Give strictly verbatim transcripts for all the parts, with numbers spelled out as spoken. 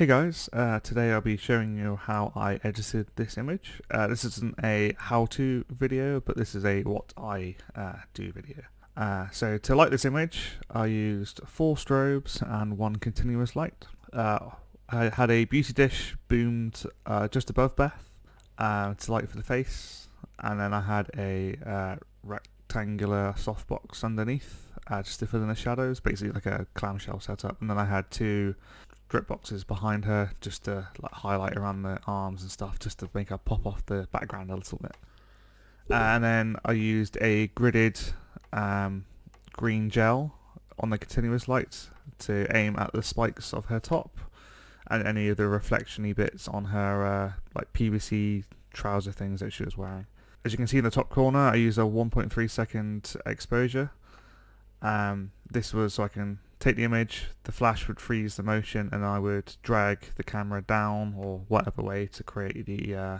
Hey guys, uh, today I'll be showing you how I edited this image. Uh, this isn't a how-to video, but this is a what I uh, do video. Uh, so to light this image, I used four strobes and one continuous light. Uh, I had a beauty dish boomed uh, just above Beth uh, to light for the face, and then I had a uh, rectangular softbox underneath uh, just to fill in the shadows, basically like a clamshell setup, and then I had two drip boxes behind her just to like highlight around the arms and stuff, just to make her pop off the background a little bit. And then I used a gridded um, green gel on the continuous light to aim at the spikes of her top and any of the reflection-y bits on her uh, like P V C trouser things that she was wearing. As you can see in the top corner, I used a one point three second exposure. Um, this was so I can take the image, the flash would freeze the motion, and I would drag the camera down or whatever way to create the uh,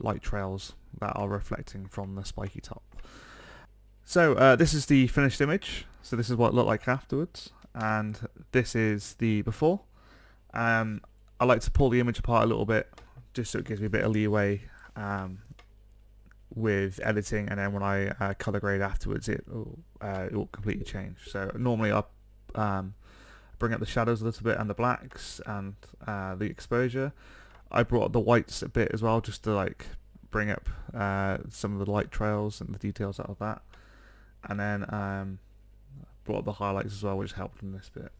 light trails that are reflecting from the spiky top. So uh, this is the finished image, so this is what it looked like afterwards, and this is the before. Um, I like to pull the image apart a little bit just so it gives me a bit of leeway um, with editing, and then when I uh, color grade afterwards it will, uh, it will completely change. So normally I'll Um, bring up the shadows a little bit and the blacks and uh, the exposure. I brought up the whites a bit as well, just to like bring up uh, some of the light trails and the details out of that, and then um, brought up the highlights as well, which helped in this bit.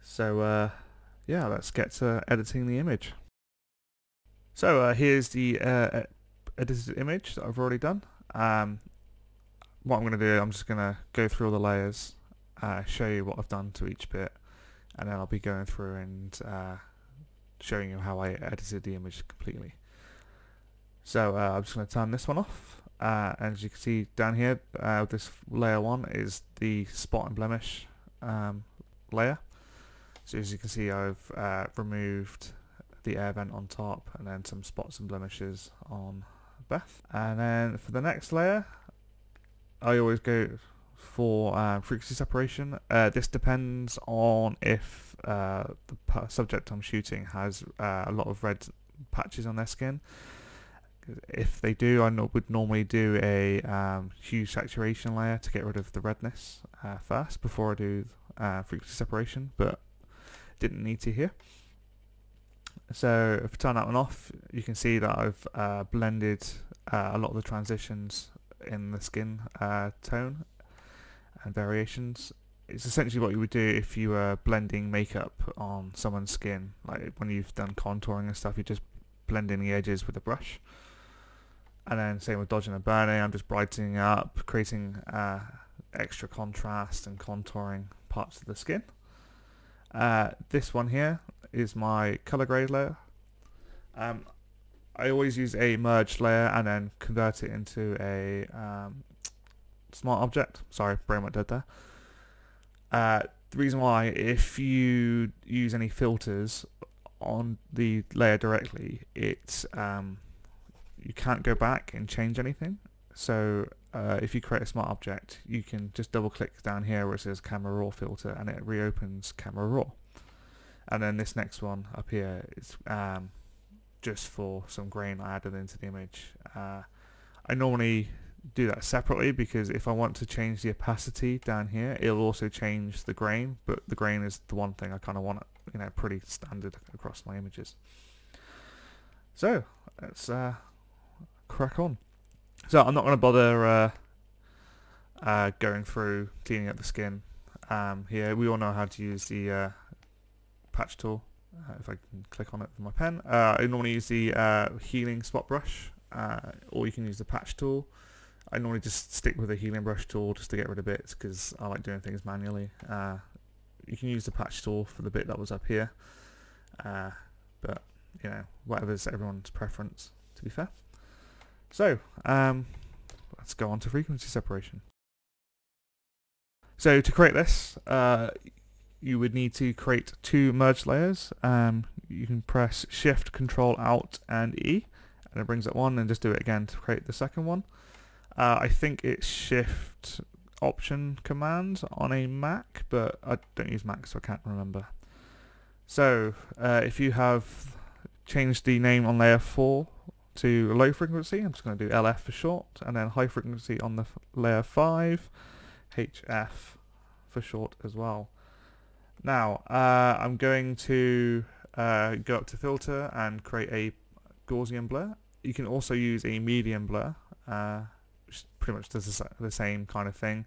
So uh, yeah, let's get to editing the image. So uh, here's the uh, edited image that I've already done. Um, what I'm going to do, I'm just going to go through all the layers, Uh, show you what I've done to each bit, and then I'll be going through and uh, showing you how I edited the image completely. So uh, I'm just going to turn this one off, uh, and as you can see down here, uh, this layer one is the spot and blemish um, layer. So as you can see, I've uh, removed the air vent on top and then some spots and blemishes on Beth. And then for the next layer, I always go for um, frequency separation. Uh, this depends on if uh, the subject I'm shooting has uh, a lot of red patches on their skin. If they do, I no would normally do a um, hue saturation layer to get rid of the redness uh, first before I do uh, frequency separation, but didn't need to here. So if I turn that one off, you can see that I've uh, blended uh, a lot of the transitions in the skin uh, tone and variations. It's essentially what you would do if you were blending makeup on someone's skin, like when you've done contouring and stuff, you just blend in the edges with a brush. And then same with dodging and burning, I'm just brightening up, creating uh, extra contrast and contouring parts of the skin. Uh, this one here is my color grade layer. Um, I always use a merged layer and then convert it into a um, smart object. Sorry, brain went dead there. Uh, the reason why, if you use any filters on the layer directly, it's um, you can't go back and change anything. So uh, if you create a smart object, you can just double click down here where it says Camera Raw filter, and it reopens Camera Raw. And then this next one up here is um, just for some grain I added into the image. Uh, I normally do that separately because if I want to change the opacity down here, it'll also change the grain, but the grain is the one thing I kind of want, you know, pretty standard across my images. So let's uh, crack on. So I'm not going to bother uh, uh, going through cleaning up the skin um, here. We all know how to use the uh, patch tool. Uh, if I can click on it with my pen, uh, I normally use the uh, healing spot brush, uh, or you can use the patch tool. I normally just stick with a healing brush tool just to get rid of bits because I like doing things manually. Uh, you can use the patch tool for the bit that was up here, uh, but you know, whatever's everyone's preference, to be fair. So um, let's go on to frequency separation. So to create this, uh, you would need to create two merged layers. Um, you can press Shift, Control, Alt, and E, and it brings up one, and just do it again to create the second one. Uh, I think it's Shift Option Command on a Mac, but I don't use Mac, so I can't remember. So uh, if you have changed the name on layer four to low frequency, I'm just going to do L F for short, and then high frequency on the layer five, H F for short as well. Now uh, I'm going to uh, go up to filter and create a Gaussian blur. You can also use a medium blur, uh, which pretty much does the same kind of thing.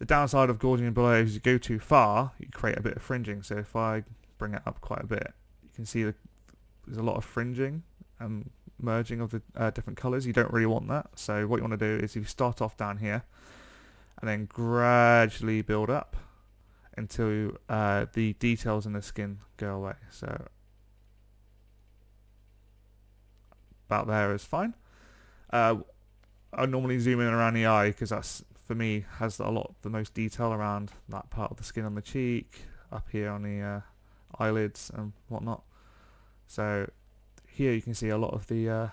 The downside of Gaussian blur is you go too far, you create a bit of fringing. So if I bring it up quite a bit, you can see the, there's a lot of fringing and merging of the uh, different colors. You don't really want that. So what you want to do is you start off down here and then gradually build up until uh, the details in the skin go away. So about there is fine. Uh, I normally zoom in around the eye because that's, for me, has a lot the most detail around that part of the skin on the cheek, up here on the uh, eyelids and whatnot. So here you can see a lot of the uh,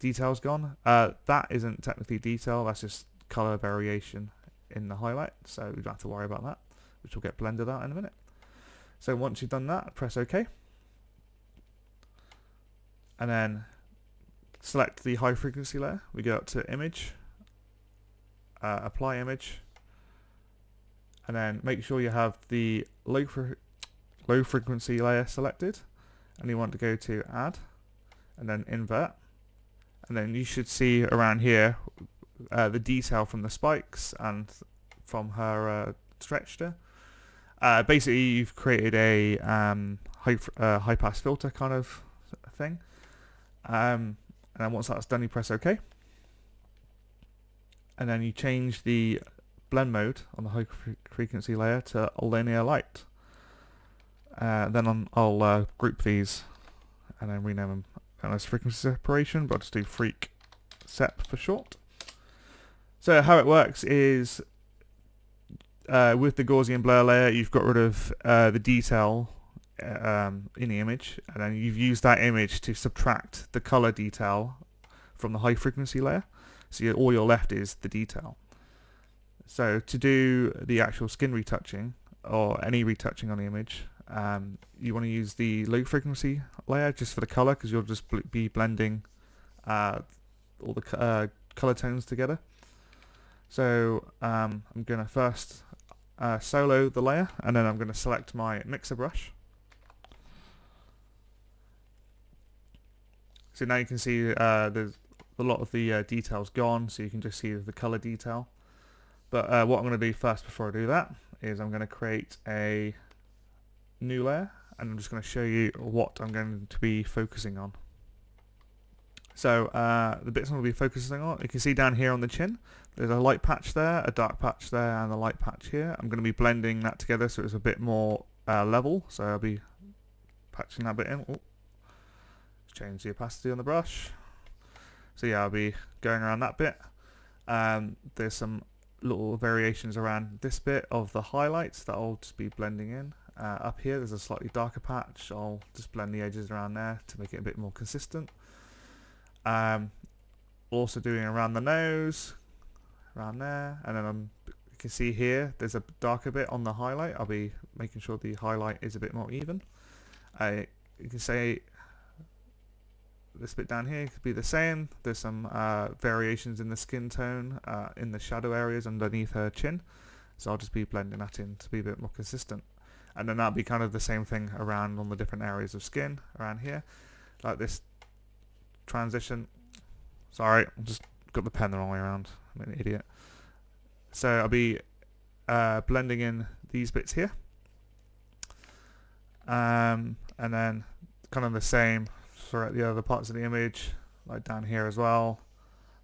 details gone. Uh, that isn't technically detail, that's just color variation in the highlight, so we don't have to worry about that, which will get blended out in a minute. So once you've done that, press OK, and then select the high frequency layer. We go up to image, uh, apply image, and then make sure you have the low, fre low frequency layer selected, and you want to go to add and then invert, and then you should see around here Uh, the detail from the spikes and from her uh, stretcher. Uh, basically, you've created a um, high, uh, high pass filter kind of thing. Um, and then once that's done, you press OK. And then you change the blend mode on the high frequency layer to linear light. Uh, then on, I'll uh, group these and then rename them as frequency separation, but I'll just do freak sep for short. So how it works is uh, with the Gaussian blur layer, you've got rid of uh, the detail um, in the image, and then you've used that image to subtract the color detail from the high frequency layer. So you're, all you're left is the detail. So to do the actual skin retouching or any retouching on the image, um, you want to use the low frequency layer just for the color, because you'll just bl be blending uh, all the uh, color tones together. So um, I'm going to first uh, solo the layer, and then I'm going to select my mixer brush. So now you can see uh, there's a lot of the uh, details gone, so you can just see the color detail. But uh, what I'm going to do first before I do that is I'm going to create a new layer, and I'm just going to show you what I'm going to be focusing on. So uh, the bits I'm going to be focusing on, you can see down here on the chin, there's a light patch there, a dark patch there, and a light patch here. I'm going to be blending that together so it's a bit more uh, level, so I'll be patching that bit in. Ooh. Change the opacity on the brush. So yeah, I'll be going around that bit. Um, there's some little variations around this bit of the highlights that I'll just be blending in. Uh, up here there's a slightly darker patch, I'll just blend the edges around there to make it a bit more consistent. Um, also doing around the nose, around there, and then I'm, you can see here there's a darker bit on the highlight. I'll be making sure the highlight is a bit more even. Uh, you can say this bit down here could be the same. There's some uh, variations in the skin tone, uh, in the shadow areas underneath her chin, so I'll just be blending that in to be a bit more consistent. And then that'll be kind of the same thing around on the different areas of skin around here, like this transition. Sorry, I just got the pen the wrong way around, I'm an idiot. So I'll be uh, blending in these bits here, um, and then kind of the same throughout the other parts of the image, like down here as well,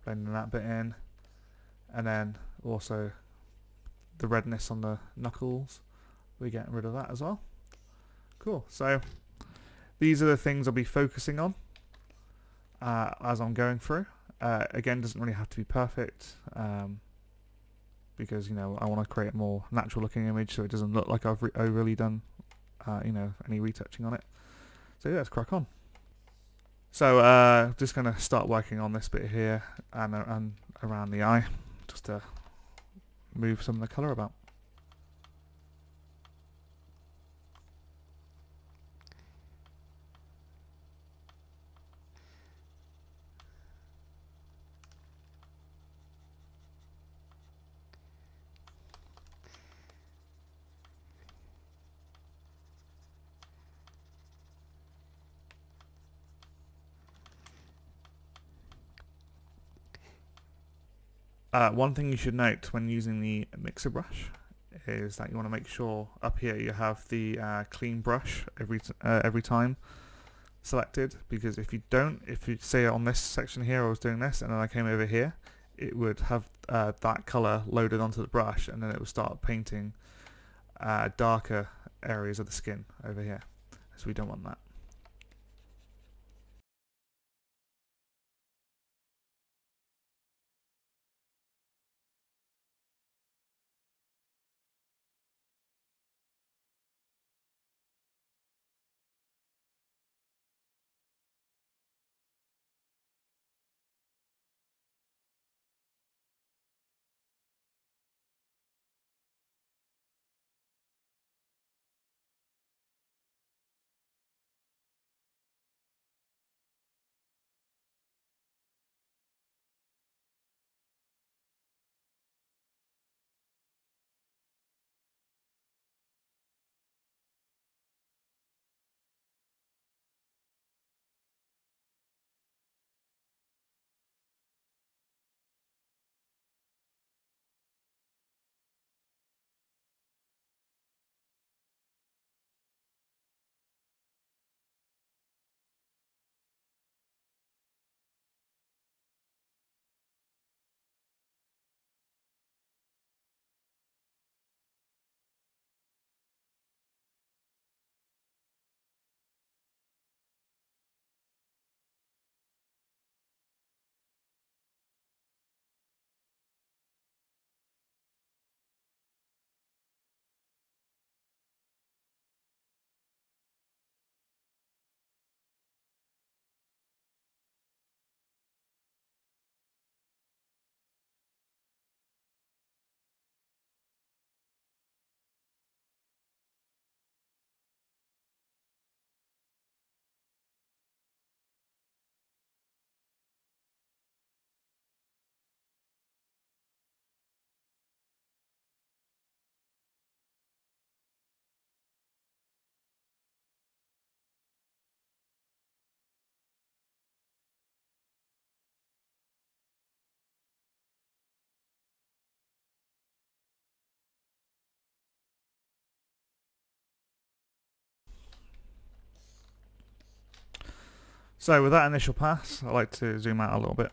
blending that bit in, and then also the redness on the knuckles, we're getting rid of that as well. Cool, so these are the things I'll be focusing on Uh, as I'm going through. Uh, again, doesn't really have to be perfect, um, because you know I want to create a more natural looking image, so it doesn't look like I've re overly done uh, you know any retouching on it. So yeah, let's crack on. So uh, just gonna start working on this bit here and, uh, and around the eye, just to move some of the color about. Uh, one thing you should note when using the mixer brush is that you want to make sure up here you have the uh, clean brush every uh, every time selected, because if you don't, if you say on this section here I was doing this and then I came over here, it would have uh, that color loaded onto the brush and then it would start painting uh, darker areas of the skin over here, so we don't want that. So with that initial pass, I like to zoom out a little bit,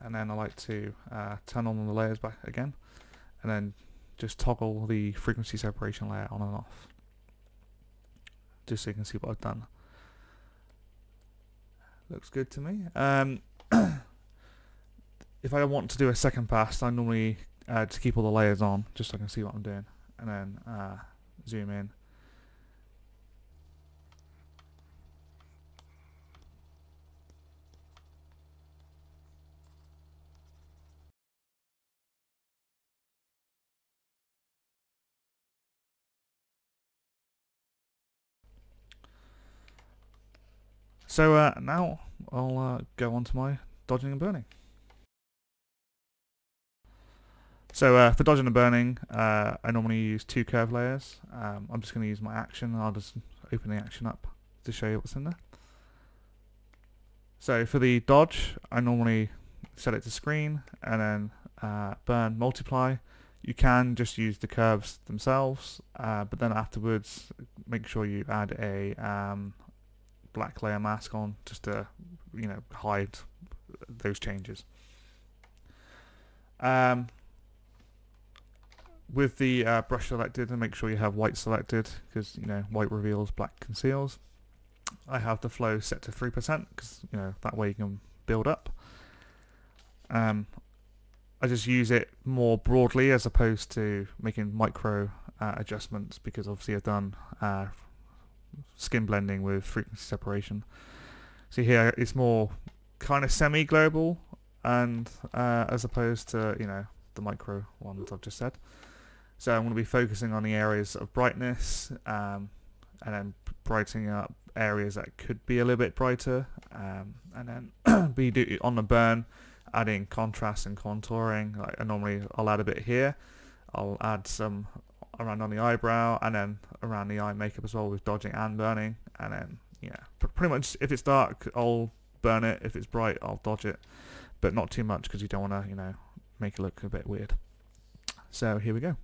and then I like to uh, turn on the layers back again, and then just toggle the frequency separation layer on and off, just so you can see what I've done. Looks good to me. Um, if I want to do a second pass, I normally uh, to keep all the layers on, just so I can see what I'm doing, and then uh, zoom in. So uh, now I'll uh, go on to my dodging and burning. So uh, for dodging and burning, uh, I normally use two curve layers. Um, I'm just going to use my action. I'll just open the action up to show you what's in there. So for the dodge, I normally set it to screen and then uh, burn multiply. You can just use the curves themselves, uh, but then afterwards make sure you add a um, black layer mask on, just to you know hide those changes. Um, with the uh, brush selected, and make sure you have white selected, because you know white reveals, black conceals. I have the flow set to three percent because you know that way you can build up. Um, I just use it more broadly as opposed to making micro uh, adjustments, because obviously I've done Uh, skin blending with frequency separation. See here, it's more kind of semi-global, and uh, as opposed to you know the micro ones I've just said. So I'm going to be focusing on the areas of brightness, um, and then brightening up areas that could be a little bit brighter, um, and then be do on the burn, adding contrast and contouring. Like I normally, I'll add a bit here. I'll add some around on the eyebrow, and then around the eye makeup as well, with dodging and burning. And then yeah, pretty much if it's dark I'll burn it, if it's bright I'll dodge it, but not too much, because you don't want to you know make it look a bit weird. So here we go.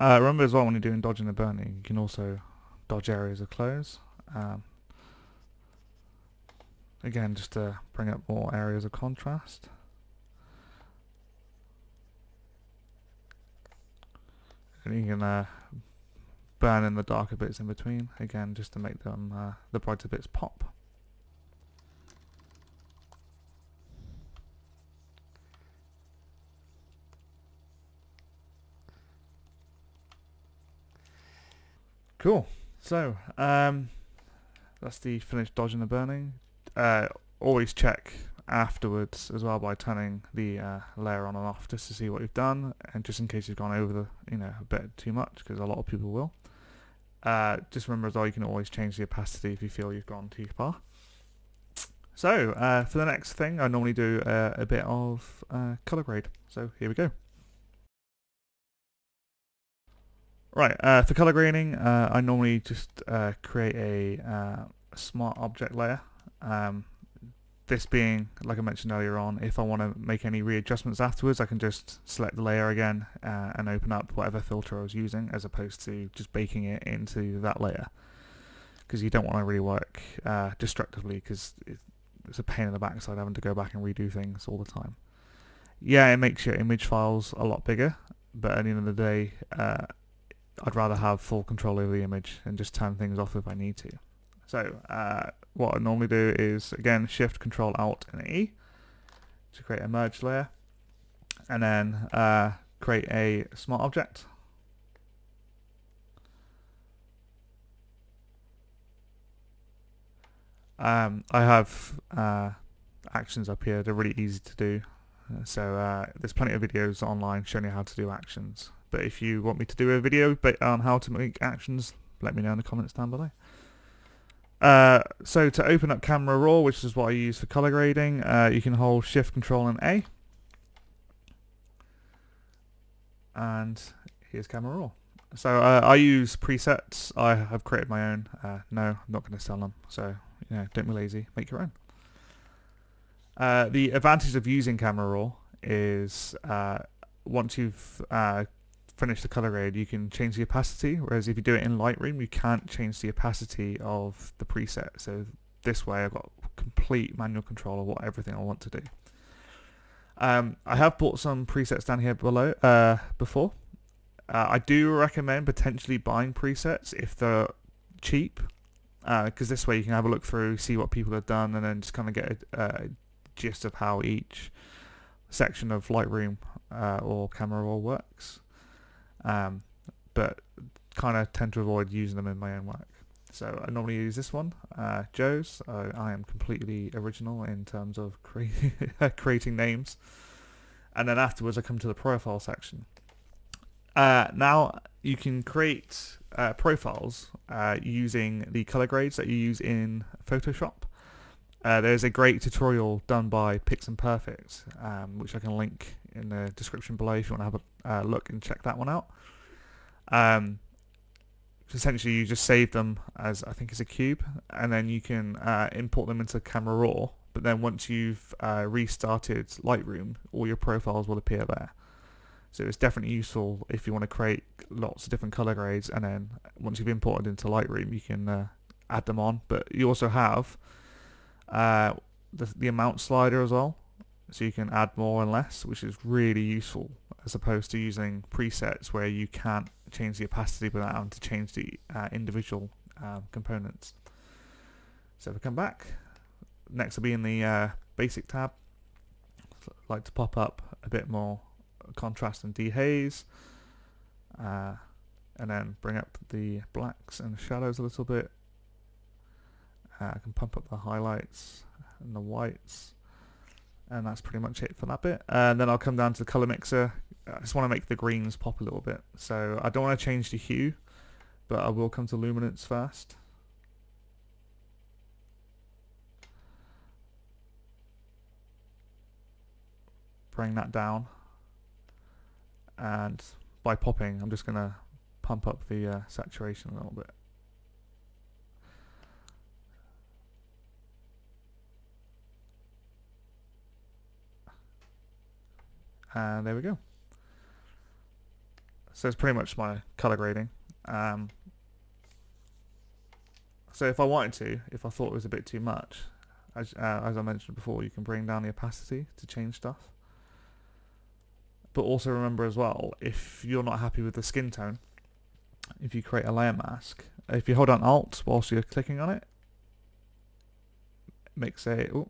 Uh, remember as well, when you're doing dodging and burning, you can also dodge areas of clothes. Um, again, just to bring up more areas of contrast. And you can uh, burn in the darker bits in between, again, just to make them uh, the brighter bits pop. Cool, so um, that's the finished dodging and burning. Uh, always check afterwards as well by turning the uh, layer on and off just to see what you've done, and just in case you've gone over the, you know, a bit too much, because a lot of people will. Uh, just remember as well, you can always change the opacity if you feel you've gone too far. So uh, for the next thing, I normally do uh, a bit of uh, color grade, so here we go. Right, uh, for color grading, uh, I normally just uh, create a uh, smart object layer. Um, this being, like I mentioned earlier on, if I want to make any readjustments afterwards, I can just select the layer again uh, and open up whatever filter I was using, as opposed to just baking it into that layer. Because you don't want to really work uh, destructively, because it's a pain in the backside having to go back and redo things all the time. Yeah, it makes your image files a lot bigger, but at the end of the day, uh, I'd rather have full control over the image and just turn things off if I need to. So uh, what I normally do is, again, Shift, Control, Alt and E to create a merge layer, and then uh, create a smart object. Um, I have uh, actions up here, they're really easy to do. So uh, there's plenty of videos online showing you how to do actions. But if you want me to do a video on how to make actions, let me know in the comments down below. Uh, so to open up Camera Raw, which is what I use for color grading, uh, you can hold Shift, Control and A. And here's Camera Raw. So uh, I use presets, I have created my own. Uh, no, I'm not going to sell them, so you know, don't be lazy, make your own. Uh, the advantage of using Camera Raw is uh, once you've uh, finish the color grade, you can change the opacity, whereas if you do it in Lightroom, you can't change the opacity of the preset. So this way I've got complete manual control of what everything I want to do. Um, I have bought some presets down here below uh, before. Uh, I do recommend potentially buying presets if they're cheap, because uh, this way you can have a look through, see what people have done, and then just kind of get a, a gist of how each section of Lightroom uh, or Camera Raw works. Um, but kind of tend to avoid using them in my own work. So I normally use this one, uh, Joe's. Uh, I am completely original in terms of cre creating names. And then afterwards I come to the profile section. Uh, now you can create uh, profiles uh, using the color grades that you use in Photoshop. Uh, there's a great tutorial done by PixImperfect, um, which I can link in the description below if you want to have a uh, look and check that one out. Um, essentially, you just save them as, I think it's a cube, and then you can uh, import them into Camera Raw. But then once you've uh, restarted Lightroom, all your profiles will appear there. So it's definitely useful if you want to create lots of different color grades, and then once you've imported into Lightroom, you can uh, add them on. But you also have uh the, the amount slider as well, so you can add more and less, which is really useful as opposed to using presets where you can't change the opacity without having to change the uh, individual uh, components. So if we come back, next will be in the uh, basic tab. I'd like to pop up a bit more contrast and dehaze, uh, and then bring up the blacks and shadows a little bit. Uh, I can pump up the highlights and the whites, and that's pretty much it for that bit. Uh, and then I'll come down to the color mixer. I just want to make the greens pop a little bit, so I don't want to change the hue, but I will come to luminance first. Bring that down, and by popping, I'm just going to pump up the uh, saturation a little bit. And there we go. So it's pretty much my color grading. Um, so if I wanted to, if I thought it was a bit too much, as, uh, as I mentioned before, you can bring down the opacity to change stuff. But also remember as well, if you're not happy with the skin tone, if you create a layer mask, if you hold down Alt whilst you're clicking on it, it makes a... Ooh,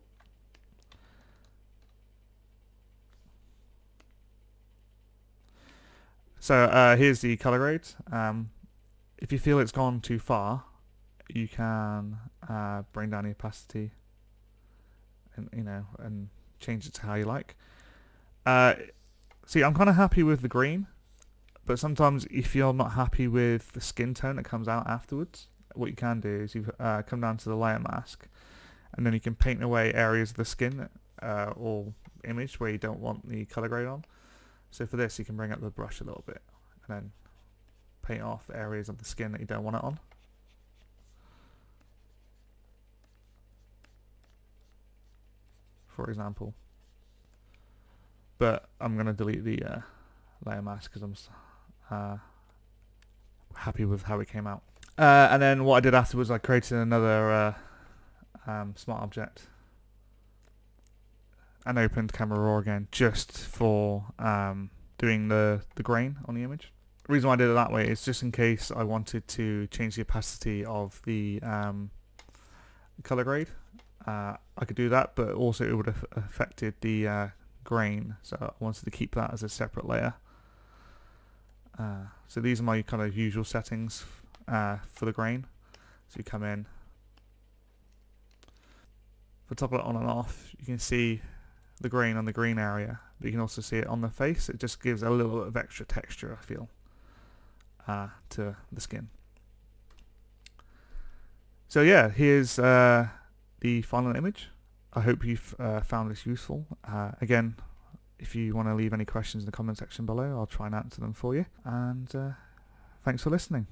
So uh, here's the color grades. Um, if you feel it's gone too far, you can uh, bring down the opacity, and you know, and change it to how you like. Uh, see, I'm kind of happy with the green, but sometimes if you're not happy with the skin tone that comes out afterwards, what you can do is you uh, come down to the layer mask, and then you can paint away areas of the skin uh, or image where you don't want the color grade on. So for this, you can bring up the brush a little bit and then paint off areas of the skin that you don't want it on. For example. But I'm going to delete the uh, layer mask because I'm uh, happy with how it came out. Uh, and then what I did afterwards, I created another uh, um, smart object and opened Camera Raw again just for um, doing the, the grain on the image. The reason why I did it that way is just in case I wanted to change the opacity of the um, color grade. Uh, I could do that, but also it would have affected the uh, grain, so I wanted to keep that as a separate layer. Uh, so these are my kind of usual settings uh, for the grain. So you come in. For toggle it on and off, you can see the grain on the green area, but you can also see it on the face. It just gives a little bit of extra texture, I feel, uh, to the skin. So yeah, here's uh, the final image. I hope you've uh, found this useful. Uh, again, if you want to leave any questions in the comment section below, I'll try and answer them for you. And uh, thanks for listening.